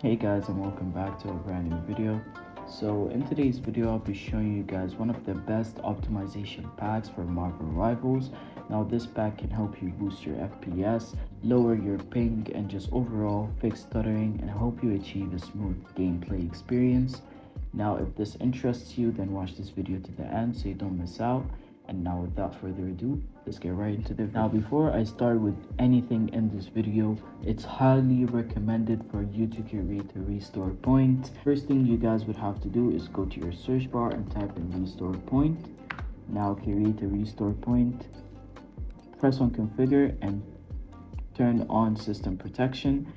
Hey guys, and welcome back to a brand new video. So in today's video I'll be showing you guys one of the best optimization packs for Marvel Rivals. Now this pack can help you boost your FPS, lower your ping, and just overall fix stuttering and help you achieve a smooth gameplay experience. Now if this interests you, then watch this video to the end so you don't miss out. And now without further ado, let's get right into the video. Now before I start with anything in this video, it's highly recommended for you to create a restore point. First thing you guys would have to do is go to your search bar and type in restore point. Now create a restore point, press on configure and turn on system protection.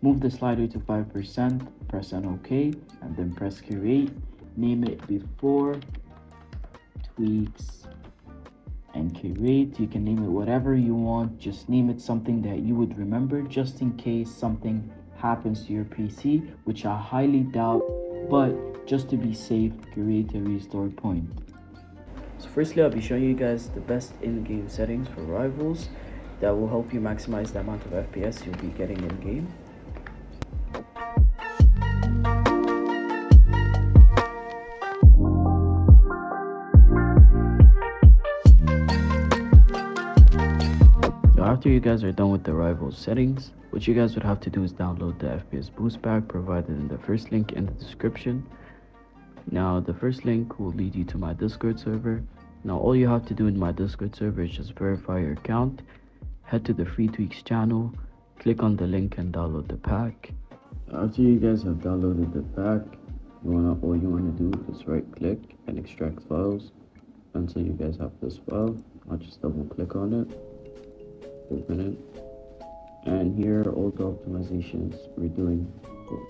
Move the slider to 5%, press on OK, and then press create. Name it before tweaks and create. You can name it whatever you want, just name it something that you would remember just in case something happens to your PC, which I highly doubt, but just to be safe, create a restore point. So firstly, I'll be showing you guys the best in-game settings for Rivals that will help you maximize the amount of FPS you'll be getting in game. After you guys are done with the Rivals settings, what you guys would have to do is download the FPS boost pack provided in the first link in the description. Now the first link will lead you to my Discord server. Now all you have to do in my Discord server is just verify your account, head to the free tweaks channel, click on the link and download the pack. After you guys have downloaded the pack, all you want to do is right click and extract files. Until you guys have this file, I'll just double click on it, open it, and here are all the optimizations we're doing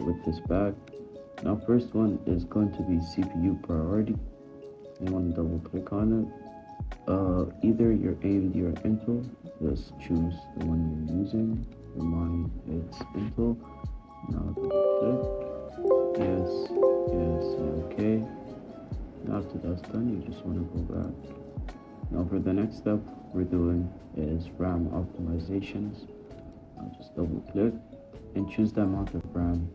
with this pack. Now first one is going to be CPU priority. You want to double click on it, either your AMD or Intel, just choose the one you're using. For mine it's Intel. Now double click, yes, okay. Now after that's done, you just want to go back. Now for the next step we're doing is RAM optimizations. I'll just double click and choose the amount of RAM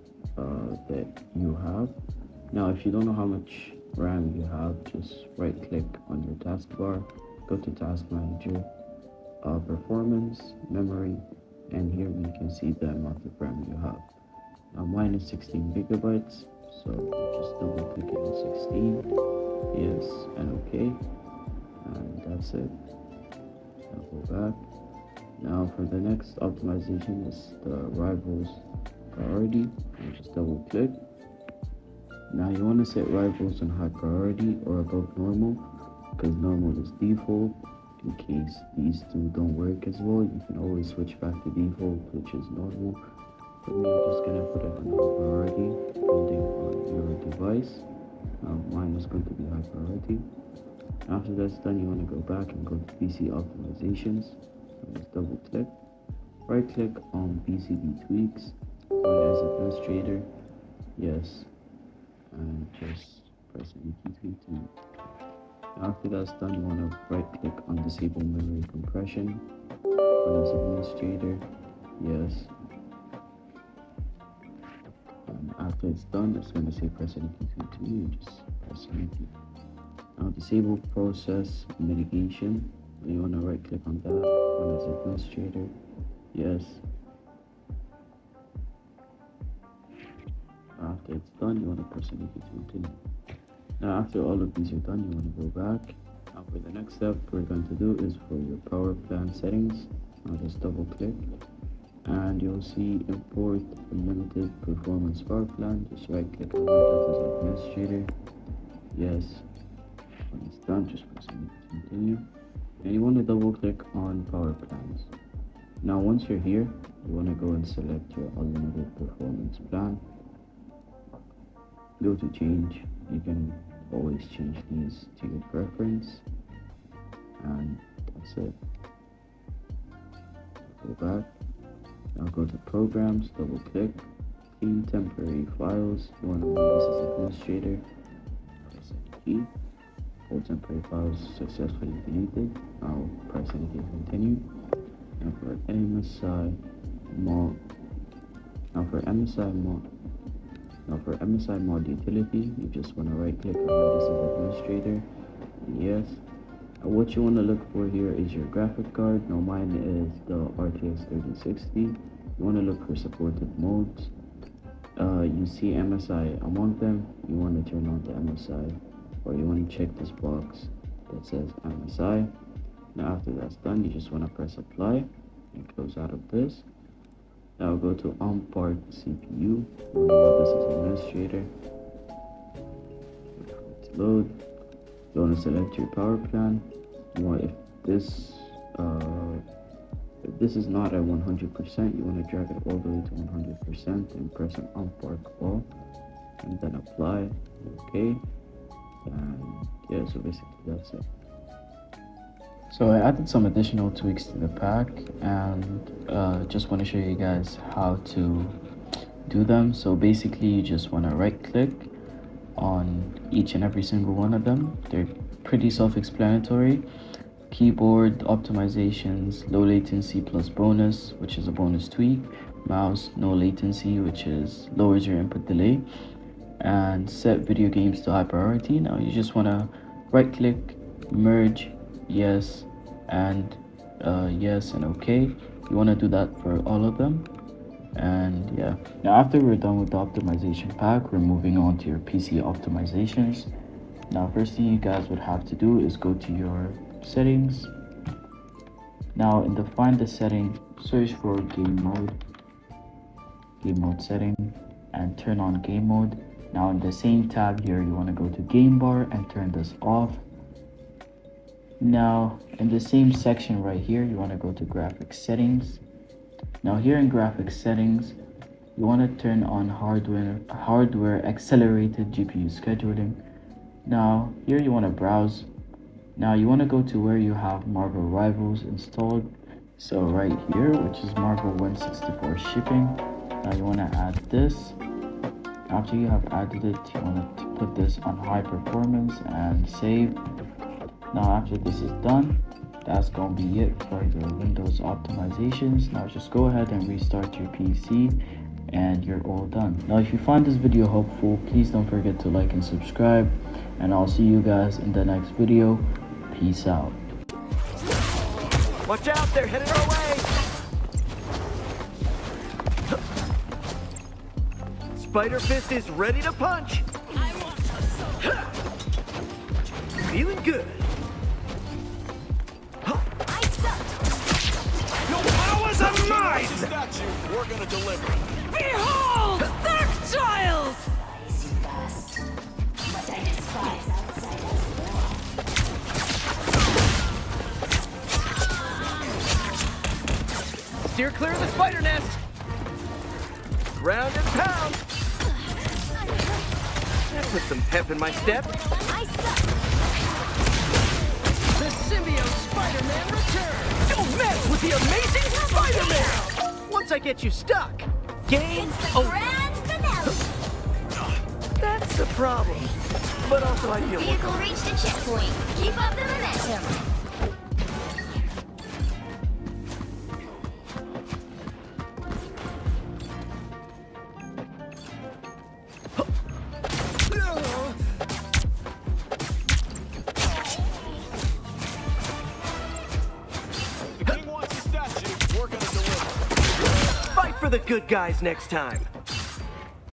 that you have. Now if you don't know how much RAM you have, just right click on your taskbar, go to task manager, performance, memory, and here you can see the amount of RAM you have. Now mine is 16 gigabytes, so just double click on 16, yes and okay. And that's it. I'll go back. Now for the next optimization is the Rivals priority. I'll just double click. Now you want to set Rivals on high priority or above normal, because normal is default. In case these two don't work as well, you can always switch back to default, which is normal. But we're just gonna put it on high priority depending on your device. Now mine is going to be high priority. After that's done, you want to go back and go to PC optimizations. Just double click, right click on BCB tweaks, run as administrator, yes, and just press EQ3 to. After that's done, you want to right click on disable memory compression, run as administrator, yes. And after it's done, it's going to say press EQ3 to you, just press EQ3. Now disable process mitigation, you want to right click on that, run as administrator, yes. After it's done, you want to press anything to continue. Now after all of these are done, you want to go back. Now for the next step we're going to do is for your power plan settings. Now just double click and you'll see import unlimited performance power plan, just right click on that as administrator, yes. When it's done, just press continue and you want to double click on power plans. Now once you're here, you want to go and select your unlimited performance plan, go to change. You can always change these to your preference, and that's it. Go back. Now go to programs, double click, clean temporary files, you want to run this as administrator, press key. All temporary files successfully deleted. Now press anything continue. Now for MSI mod Now for MSI mod utility, you just want to right click on this as administrator, and yes. What you want to look for here is your graphic card. Now mine is the RTX 3060. You want to look for supported modes. You see MSI among them, you want to turn on the MSI, or you want to check this box that says MSI. Now after that's done, you just want to press apply and close out of this. Now go to on part CPU, this is administrator, let's load. You want to select your power plan. You want, if this is not at 100%, you want to drag it all the way to 100% and press an on-park all, and then apply. Okay, and yeah, so basically that's it. So I added some additional tweaks to the pack, and just want to show you guys how to do them. So basically, you just want to right-click on each and every single one of them. They're pretty self-explanatory: keyboard optimizations, low latency plus bonus, which is a bonus tweak, mouse no latency, which is lowers your input delay, and set video games to high priority. Now you just want to right click, merge, yes, and yes and okay. You want to do that for all of them. And yeah, now after we're done with the optimization pack, we're moving on to your PC optimizations. Now first thing you guys would have to do is go to your settings. Now in the find the setting, search for game mode setting, and turn on game mode. Now in the same tab here, you want to go to game bar and turn this off. Now in the same section right here, you want to go to graphics settings. Now here in graphics settings, you want to turn on hardware accelerated GPU scheduling. Now here you want to browse. Now you want to go to where you have Marvel Rivals installed. So right here, which is Marvel 164 shipping. Now you want to add this. After you have added it, you want to put this on high performance and save. Now after this is done, that's gonna be it for your Windows optimizations. Now just go ahead and restart your PC and you're all done. Now if you find this video helpful, please don't forget to like and subscribe, and I'll see you guys in the next video. Peace out. Watch out, they're headed our way. Spider Fist is ready to punch. I want her so. Feeling good. We're gonna deliver. Behold, their child! Steer clear of the spider nest. Round and pound. That put some pep in my step. I suck. The symbiote Spider-Man returns. Don't mess with the amazing Spider-Man. I get you stuck. Game over. That's the problem. But also I feel vehicle reached a checkpoint. Keep up the momentum. The good guys next time.